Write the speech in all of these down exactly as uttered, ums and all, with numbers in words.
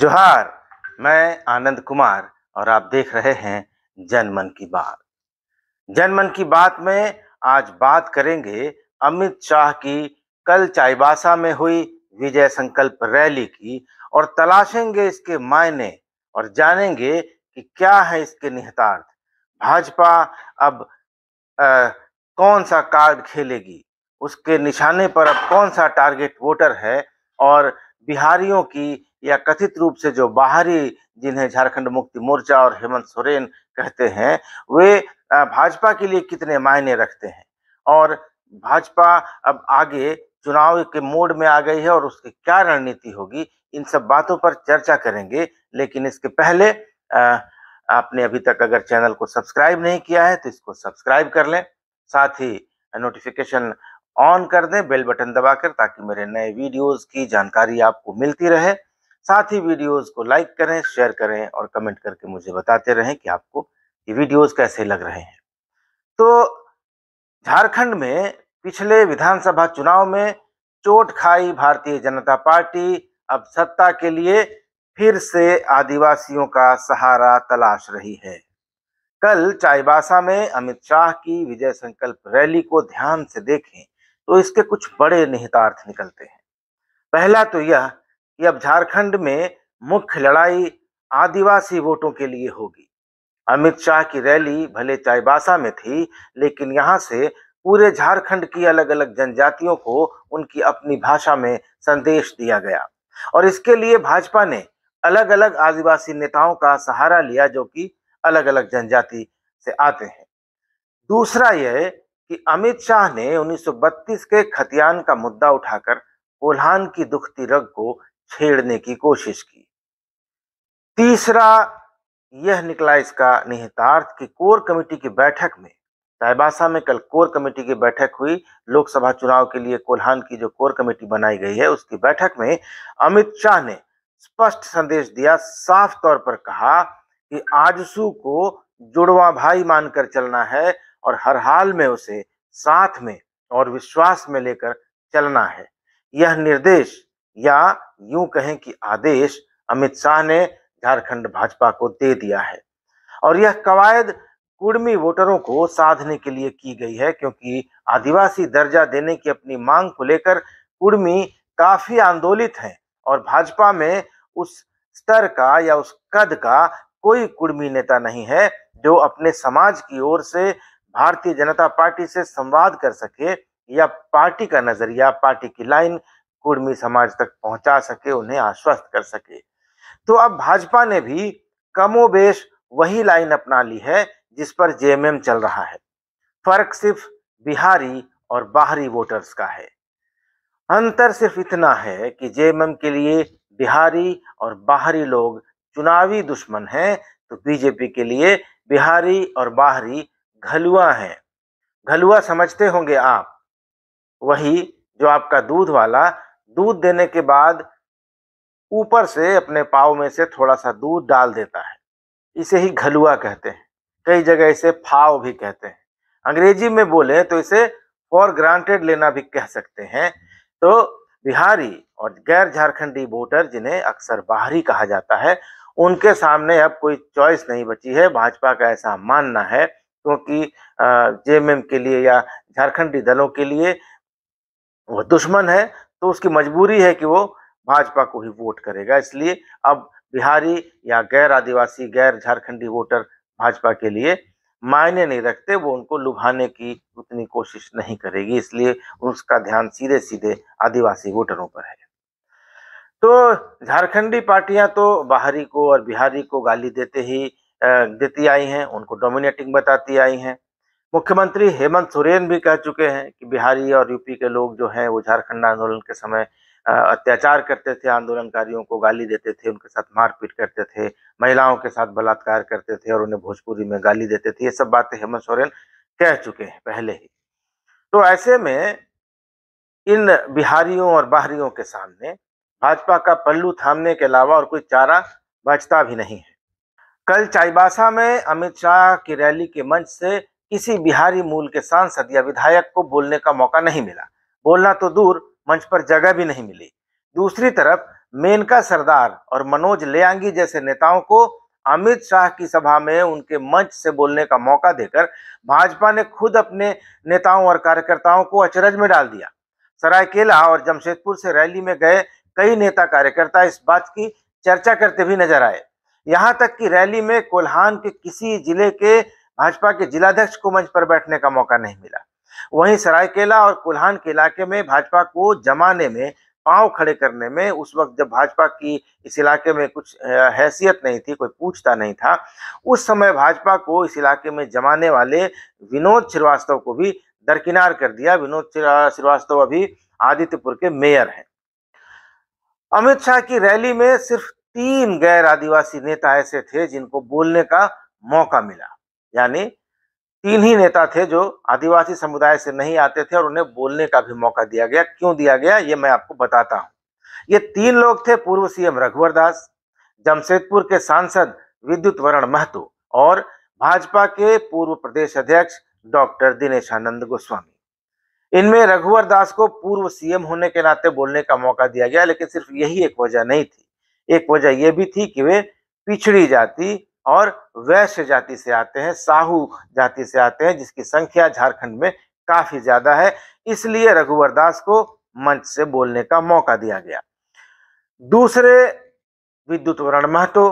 जोहार, मैं आनंद कुमार और आप देख रहे हैं जनमन की बात। जनमन की बात में आज बात करेंगे अमित शाह की कल चाईबासा में हुई विजय संकल्प रैली की और तलाशेंगे इसके मायने और जानेंगे कि क्या है इसके निहितार्थ। भाजपा अब आ, कौन सा कार्ड खेलेगी, उसके निशाने पर अब कौन सा टारगेट वोटर है और बिहारियों की या कथित रूप से जो बाहरी जिन्हें झारखंड मुक्ति मोर्चा और हेमंत सोरेन कहते हैं वे भाजपा के लिए कितने मायने रखते हैं। और भाजपा अब आगे चुनाव के मोड में आ गई है और उसकी क्या रणनीति होगी, इन सब बातों पर चर्चा करेंगे। लेकिन इसके पहले आ, आपने अभी तक अगर चैनल को सब्सक्राइब नहीं किया है तो इसको सब्सक्राइब कर लें, साथ ही नोटिफिकेशन ऑन कर दें, बेल बटन दबाकर, ताकि मेरे नए वीडियोस की जानकारी आपको मिलती रहे। साथ ही वीडियोस को लाइक करें, शेयर करें और कमेंट करके मुझे बताते रहें कि आपको ये वीडियोस कैसे लग रहे हैं। तो झारखंड में पिछले विधानसभा चुनाव में चोट खाई भारतीय जनता पार्टी अब सत्ता के लिए फिर से आदिवासियों का सहारा तलाश रही है। कल चाईबासा में अमित शाह की विजय संकल्प रैली को ध्यान से देखें तो इसके कुछ बड़े निहितार्थ निकलते हैं। पहला तो यह कि अब झारखंड में मुख्य लड़ाई आदिवासी वोटों के लिए होगी। अमित शाह की रैली भले चाईबासा में थी, लेकिन यहाँ से पूरे झारखंड की अलग अलग जनजातियों को उनकी अपनी भाषा में संदेश दिया गया और इसके लिए भाजपा ने अलग अलग आदिवासी नेताओं का सहारा लिया जो कि अलग अलग जनजाति से आते हैं। दूसरा यह कि अमित शाह ने उन्नीस सौ बत्तीस के खतियान का मुद्दा उठाकर कोल्हान की दुखती रग को छेड़ने की कोशिश की। तीसरा यह निकला इसका निहितार्थ कि कोर कमेटी की बैठक में, चाईबासा में कल कोर कमेटी की बैठक हुई, लोकसभा चुनाव के लिए कोल्हान की जो कोर कमेटी बनाई गई है उसकी बैठक में अमित शाह ने स्पष्ट संदेश दिया। साफ तौर पर कहा कि आजसू को जुड़वा भाई मानकर चलना है और हर हाल में उसे साथ में और विश्वास में लेकर चलना है। यह निर्देश या यूं कहें कि आदेश अमित शाह ने झारखंड भाजपा को दे दिया है और यह कवायद कुड़मी वोटरों को साधने के लिए की गई है, क्योंकि आदिवासी दर्जा देने की अपनी मांग को लेकर कुड़मी काफी आंदोलित हैं और भाजपा में उस स्तर का या उस कद का कोई कुड़मी नेता नहीं है जो अपने समाज की ओर से भारतीय जनता पार्टी से संवाद कर सके या पार्टी का नजरिया, पार्टी की लाइन कुड़मी समाज तक पहुंचा सके, उन्हें आश्वस्त कर सके। तो अब भाजपा ने भी कमोबेश वही लाइन अपना ली है जिस पर जेएमएम चल रहा है। फर्क सिर्फ बिहारी और बाहरी वोटर्स का है। अंतर सिर्फ इतना है कि जेएमएम के लिए बिहारी और बाहरी लोग चुनावी दुश्मन हैं, तो बीजेपी के लिए बिहारी और बाहरी घलुआ हैं। घलुआ समझते होंगे आप, वही जो आपका दूध वाला, दूध देने के बाद ऊपर से अपने पाव में से थोड़ा सा दूध डाल देता है, इसे ही घलुआ कहते हैं। कई जगह इसे फाव भी कहते हैं। अंग्रेजी में बोले तो इसे फॉर ग्रांटेड लेना भी कह सकते हैं। तो बिहारी और गैर झारखंडी वोटर, जिन्हें अक्सर बाहरी कहा जाता है, उनके सामने अब कोई चॉइस नहीं बची है, भाजपा का ऐसा मानना है। क्योंकि जेएमएम के लिए या झारखंडी दलों के लिए वो दुश्मन है, तो उसकी मजबूरी है कि वो भाजपा को ही वोट करेगा। इसलिए अब बिहारी या गैर आदिवासी, गैर झारखंडी वोटर भाजपा के लिए मायने नहीं रखते, वो उनको लुभाने की उतनी कोशिश नहीं करेगी। इसलिए उसका ध्यान सीधे सीधे आदिवासी वोटरों पर है। तो झारखंडी पार्टियां तो बाहरी को और बिहारी को गाली देते ही देती आई हैं, उनको डोमिनेटिंग बताती आई हैं। मुख्यमंत्री हेमंत सोरेन भी कह चुके हैं कि बिहारी और यूपी के लोग जो हैं वो झारखंड आंदोलन के समय अत्याचार करते थे, आंदोलनकारियों को गाली देते थे, उनके साथ मारपीट करते थे, महिलाओं के साथ बलात्कार करते थे और उन्हें भोजपुरी में गाली देते थे। ये सब बातें हेमंत सोरेन कह चुके हैं पहले ही। तो ऐसे में इन बिहारियों और बाहरियों के सामने भाजपा का पल्लू थामने के अलावा और कोई चारा बचता भी नहीं है। कल चाईबासा में अमित शाह की रैली के मंच से किसी बिहारी मूल के सांसद या विधायक को बोलने का मौका नहीं मिला, बोलना तो दूर मंच पर जगह भी नहीं मिली। दूसरी तरफ मेनका सरदार और मनोज लयांगी जैसे नेताओं को अमित शाह की सभा में उनके मंच से बोलने का मौका देकर भाजपा ने खुद अपने नेताओं और कार्यकर्ताओं को अचरज में डाल दिया। सरायकेला और जमशेदपुर से रैली में गए कई नेता कार्यकर्ता इस बात की चर्चा करते भी नजर आए। यहाँ तक कि रैली में कोल्हान के किसी जिले के भाजपा के जिलाध्यक्ष को मंच पर बैठने का मौका नहीं मिला। वहीं सरायकेला और कोल्हान के इलाके में भाजपा को जमाने में, पांव खड़े करने में, उस वक्त जब भाजपा की इस इलाके में कुछ हैसियत नहीं थी, कोई पूछता नहीं था, उस समय भाजपा को इस इलाके में जमाने वाले विनोद श्रीवास्तव को भी दरकिनार कर दिया। विनोद श्रीवास्तव अभी आदित्यपुर के मेयर हैं। अमित शाह की रैली में सिर्फ तीन गैर आदिवासी नेता ऐसे थे जिनको बोलने का मौका मिला, यानी तीन ही नेता थे जो आदिवासी समुदाय से नहीं आते थे और उन्हें बोलने का भी मौका दिया गया। क्यों दिया गया ये मैं आपको बताता हूं। ये तीन लोग थे पूर्व सीएम रघुवर दास, जमशेदपुर के सांसद विद्युत वरण महतो और भाजपा के पूर्व प्रदेश अध्यक्ष डॉक्टर दिनेश आनंद गोस्वामी। इनमें रघुवर दास को पूर्व सीएम होने के नाते बोलने का मौका दिया गया, लेकिन सिर्फ यही एक वजह नहीं थी। एक वजह यह भी थी कि वे पिछड़ी जाति और वैश्य जाति से आते हैं, साहू जाति से आते हैं, जिसकी संख्या झारखंड में काफी ज्यादा है, इसलिए रघुवर दास को मंच से बोलने का मौका दिया गया। दूसरे विद्युत वरण महतो,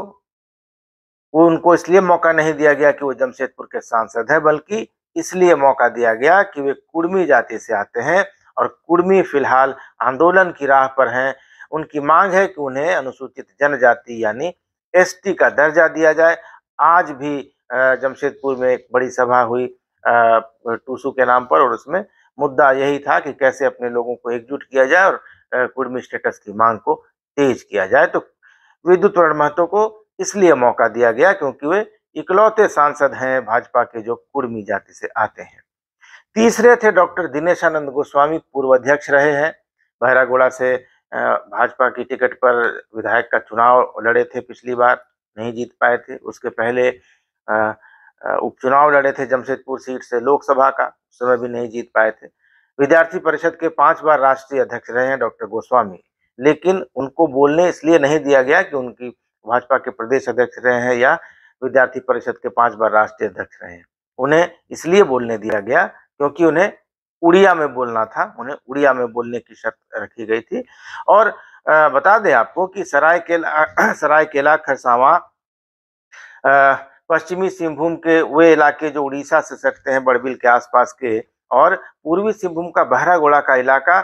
वो उनको इसलिए मौका नहीं दिया गया कि वो जमशेदपुर के सांसद है, बल्कि इसलिए मौका दिया गया कि वे कुड़मी जाति से आते हैं और कुड़मी फिलहाल आंदोलन की राह पर हैं। उनकी मांग है कि उन्हें अनुसूचित जनजाति यानी एसटी का दर्जा दिया जाए। आज भी जमशेदपुर में एक बड़ी सभा हुई टूसू के नाम पर और उसमें मुद्दा यही था कि कैसे अपने लोगों को एकजुट किया जाए और कुड़मी स्टेटस की मांग को तेज किया जाए। तो विद्युत वरण महतो को इसलिए मौका दिया गया क्योंकि वे इकलौते सांसद हैं भाजपा के जो कुड़मी जाति से आते हैं। तीसरे थे डॉक्टर दिनेश आनंद गोस्वामी, पूर्व अध्यक्ष रहे हैं, बहरागोड़ा से भाजपा की टिकट पर विधायक का चुनाव लड़े थे, पिछली बार नहीं जीत पाए थे। उसके पहले उपचुनाव लड़े थे जमशेदपुर सीट से लोकसभा का, उस समय भी नहीं जीत पाए थे। विद्यार्थी परिषद के पांच बार राष्ट्रीय अध्यक्ष रहे हैं डॉक्टर गोस्वामी, लेकिन उनको बोलने इसलिए नहीं दिया गया कि उनकी भाजपा के प्रदेश अध्यक्ष रहे हैं या विद्यार्थी परिषद के पांच बार राष्ट्रीय अध्यक्ष रहे हैं। उन्हें इसलिए बोलने दिया गया क्योंकि उन्हें उड़िया में बोलना था, उन्हें उड़िया में बोलने की शर्त रखी गई थी। और बता दें आपको कि सरायकेला सरायकेला खरसावां, पश्चिमी सिंहभूम के वे इलाके जो उड़ीसा से सटते हैं, बड़बिल के आसपास के, और पूर्वी सिंहभूम का बहरागोड़ा का इलाका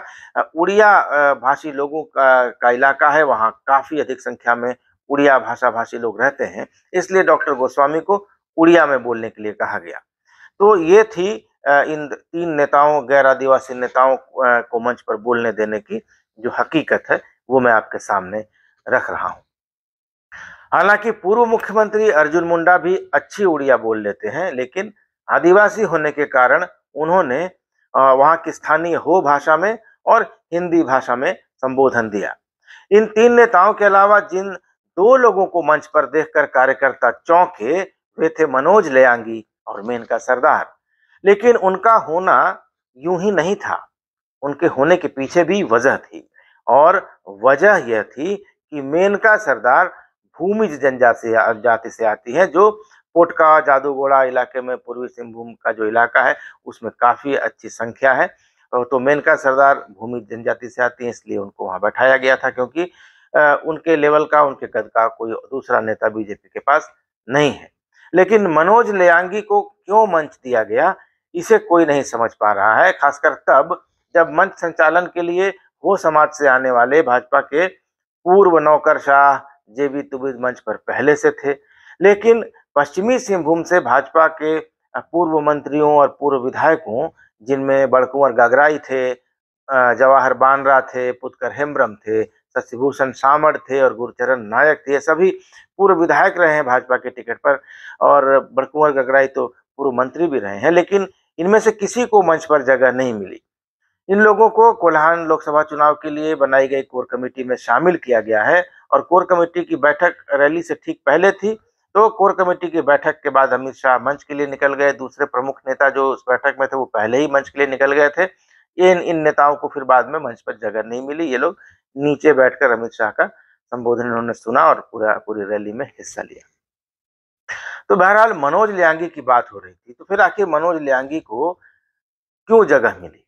उड़िया भाषी लोगों का, का इलाका है। वहाँ काफ़ी अधिक संख्या में उड़िया भाषा भाषी लोग रहते हैं, इसलिए डॉक्टर गोस्वामी को उड़िया में बोलने के लिए कहा गया। तो ये थी इन तीन नेताओं, गैर आदिवासी नेताओं को मंच पर बोलने देने की जो हकीकत है वो मैं आपके सामने रख रहा हूं। हालांकि पूर्व मुख्यमंत्री अर्जुन मुंडा भी अच्छी उड़िया बोल लेते हैं, लेकिन आदिवासी होने के कारण उन्होंने वहां की स्थानीय हो भाषा में और हिंदी भाषा में संबोधन दिया। इन तीन नेताओं के अलावा जिन दो लोगों को मंच पर देखकर कार्यकर्ता चौंके वे थे मनोज लयांगी और मेनका सरदार, लेकिन उनका होना यूं ही नहीं था। उनके होने के पीछे भी वजह थी, और वजह यह थी कि मेनका सरदार भूमिज जनजाति जाति से आती है जो पोटका जादूगोड़ा इलाके में, पूर्वी सिंहभूम का जो इलाका है उसमें काफ़ी अच्छी संख्या है। तो मेनका सरदार भूमिज जनजाति से आती हैं, इसलिए उनको वहाँ बैठाया गया था क्योंकि उनके लेवल का, उनके कद का कोई दूसरा नेता बीजेपी के पास नहीं है। लेकिन मनोज लयांगी को क्यों मंच दिया गया इसे कोई नहीं समझ पा रहा है, खासकर तब जब मंच संचालन के लिए हो समाज से आने वाले भाजपा के पूर्व नौकरशाह जेबी तुबीद मंच पर पहले से थे, लेकिन पश्चिमी सिंहभूम से भाजपा के पूर्व मंत्रियों और पूर्व विधायकों, जिनमें बड़कुंवर गगराई थे, जवाहर बानरा थे, पुतकर हेम्रम थे, शशिभूषण सामड़ थे और गुरुचरण नायक थे, सभी पूर्व विधायक रहे हैं भाजपा के टिकट पर, और बड़कुंवर गगराई तो पूर्व मंत्री भी रहे हैं, लेकिन इनमें से किसी को मंच पर जगह नहीं मिली। इन लोगों को कोल्हान लोकसभा चुनाव के लिए बनाई गई कोर कमेटी में शामिल किया गया है, और कोर कमेटी की बैठक रैली से ठीक पहले थी। तो कोर कमेटी की बैठक के बाद अमित शाह मंच के लिए निकल गए, दूसरे प्रमुख नेता जो उस बैठक में थे वो पहले ही मंच के लिए निकल गए थे। इन इन नेताओं को फिर बाद में मंच पर जगह नहीं मिली, ये लोग नीचे बैठकर अमित शाह का संबोधन इन्होंने सुना और पूरा पूरी रैली में हिस्सा लिया। तो बहरहाल मनोज लयांगी की बात हो रही थी, तो फिर आखिर मनोज लयांगी को क्यों जगह मिली।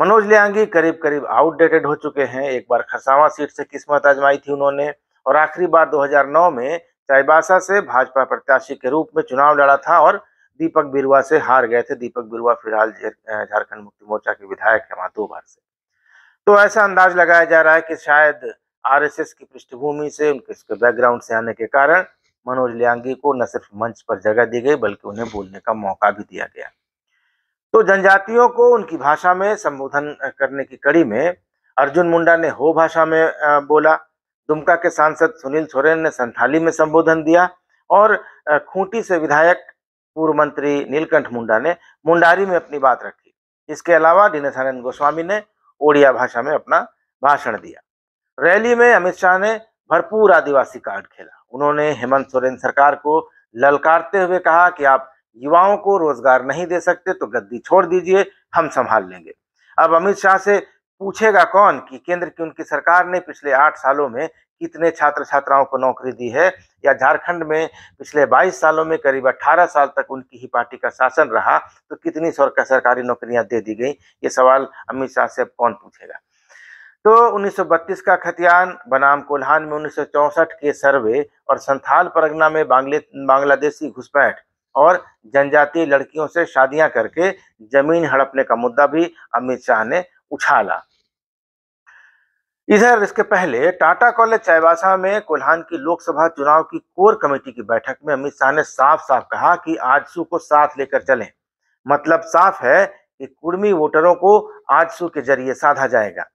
मनोज लयांगी करीब करीब आउटडेटेड हो चुके हैं। एक बार खरसावां सीट से किस्मत आजमाई थी उन्होंने और आखिरी बार दो हज़ार नौ में चाईबासा से भाजपा प्रत्याशी के रूप में चुनाव लड़ा था और दीपक बिरुआ से हार गए थे। दीपक बिरुआ फिलहाल झारखंड मुक्ति मोर्चा के विधायक हैं वहां दो बार से। तो ऐसा अंदाज लगाया जा रहा है कि शायद आरएसएस की पृष्ठभूमि से, उनके बैकग्राउंड से आने के कारण मनोज लयांगी को न सिर्फ मंच पर जगह दी गई बल्कि उन्हें बोलने का मौका भी दिया गया। तो जनजातियों को उनकी भाषा में संबोधन करने की कड़ी में अर्जुन मुंडा ने हो भाषा में बोला, दुमका के सांसद सुनील सोरेन ने संथाली में संबोधन दिया और खूंटी से विधायक पूर्व मंत्री नीलकंठ मुंडा ने मुंडारी में अपनी बात रखी। इसके अलावा दिनेश आनंद गोस्वामी ने ओडिया भाषा में अपना भाषण दिया। रैली में अमित शाह ने भरपूर आदिवासी कार्ड खेला। उन्होंने हेमंत सोरेन सरकार को ललकारते हुए कहा कि आप युवाओं को रोजगार नहीं दे सकते तो गद्दी छोड़ दीजिए, हम संभाल लेंगे। अब अमित शाह से पूछेगा कौन कि केंद्र की उनकी सरकार ने पिछले आठ सालों में कितने छात्र छात्राओं को नौकरी दी है, या झारखंड में पिछले बाईस सालों में करीब अट्ठारह साल तक उनकी ही पार्टी का शासन रहा तो कितनी सरकारी नौकरियां दे दी गई। ये सवाल अमित शाह से कौन पूछेगा। तो उन्नीस सौ बत्तीस का खतियान बनाम कोल्हान में उन्नीस सौ चौंसठ के सर्वे और संथाल परगना में बांग्लादेशी घुसपैठ और जनजातीय लड़कियों से शादियां करके जमीन हड़पने का मुद्दा भी अमित शाह ने उछाला। इधर इसके पहले टाटा कॉलेज चाईबासा में कोल्हान की लोकसभा चुनाव की कोर कमेटी की बैठक में अमित शाह ने साफ साफ कहा कि आजसू को साथ लेकर चलें। मतलब साफ है कि कुड़मी वोटरों को आजसू के जरिए साधा जाएगा।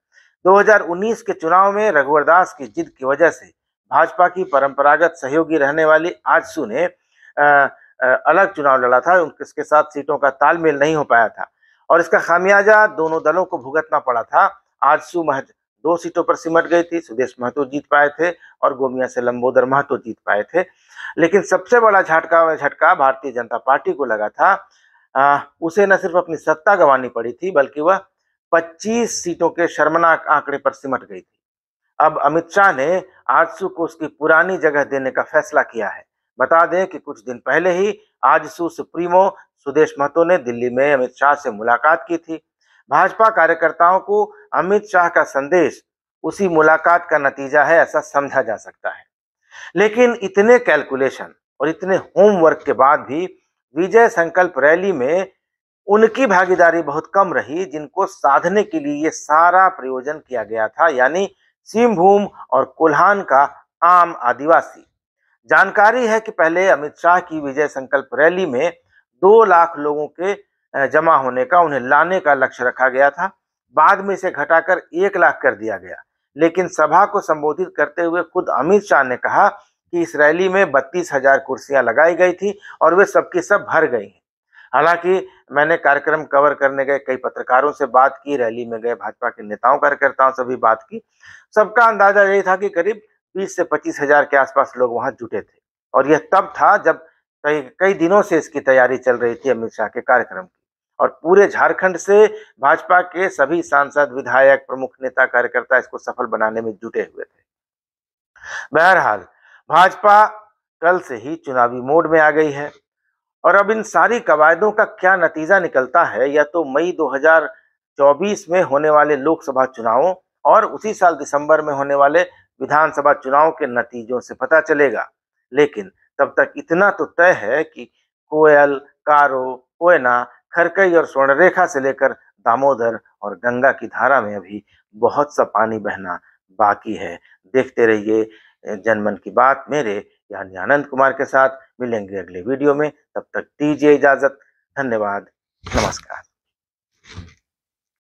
दो हज़ार उन्नीस के चुनाव में रघुवर दास की जिद की वजह से भाजपा की परंपरागत सहयोगी रहने वाली आजसू ने आ, अलग चुनाव लड़ा था, उनके साथ सीटों का तालमेल नहीं हो पाया था और इसका खामियाजा दोनों दलों को भुगतना पड़ा था। आजसू महज दो सीटों पर सिमट गई थी। सुदेश महतो जीत पाए थे और गोमिया से लंबोदर महतो जीत पाए थे। लेकिन सबसे बड़ा झटका झटका भारतीय जनता पार्टी को लगा था। आ, उसे न सिर्फ अपनी सत्ता गंवानी पड़ी थी बल्कि वह पच्चीस सीटों के शर्मनाक आंकड़े पर सिमट गई थी। अब अमित शाह ने आजसू को उसकी पुरानी जगह देने का फैसला किया है। बता दें कि कुछ दिन पहले ही आजसू सुप्रीमो सुदेश महतो ने दिल्ली में अमित शाह से मुलाकात की थी। भाजपा कार्यकर्ताओं को अमित शाह का संदेश उसी मुलाकात का नतीजा है ऐसा समझा जा सकता है। लेकिन इतने कैलकुलेशन और इतने होमवर्क के बाद भी विजय संकल्प रैली में उनकी भागीदारी बहुत कम रही जिनको साधने के लिए ये सारा प्रयोजन किया गया था, यानी सिंहभूम और कोल्हान का आम आदिवासी। जानकारी है कि पहले अमित शाह की विजय संकल्प रैली में दो लाख लोगों के जमा होने का, उन्हें लाने का लक्ष्य रखा गया था। बाद में इसे घटाकर एक लाख कर दिया गया। लेकिन सभा को संबोधित करते हुए खुद अमित शाह ने कहा कि इस रैली में बत्तीस हजार कुर्सियां लगाई गई थी और वे सबकी सब भर गई हैं। हालांकि मैंने कार्यक्रम कवर करने गए कई पत्रकारों से बात की, रैली में गए भाजपा के नेताओं कार्यकर्ताओं से भी बात की, सबका अंदाजा यही था कि करीब बीस से पच्चीस हजार के आसपास लोग वहां जुटे थे। और यह तब था जब कई कई दिनों से इसकी तैयारी चल रही थी अमित शाह के कार्यक्रम की, और पूरे झारखंड से भाजपा के सभी सांसद विधायक प्रमुख नेता कार्यकर्ता इसको सफल बनाने में जुटे हुए थे। बहरहाल भाजपा कल से ही चुनावी मोड में आ गई है और अब इन सारी कवायदों का क्या नतीजा निकलता है या तो मई दो हज़ार चौबीस में होने वाले लोकसभा चुनावों और उसी साल दिसंबर में होने वाले विधानसभा चुनाव के नतीजों से पता चलेगा। लेकिन तब तक इतना तो तय है कि कोयल, कारो, कोयना, खरकई और स्वर्णरेखा से लेकर दामोदर और गंगा की धारा में अभी बहुत सा पानी बहना बाकी है। देखते रहिए जनमन की बात मेरे यानी आनंद कुमार के साथ। मिलेंगे अगले वीडियो में, तब तक दीजिए इजाजत। धन्यवाद, नमस्कार।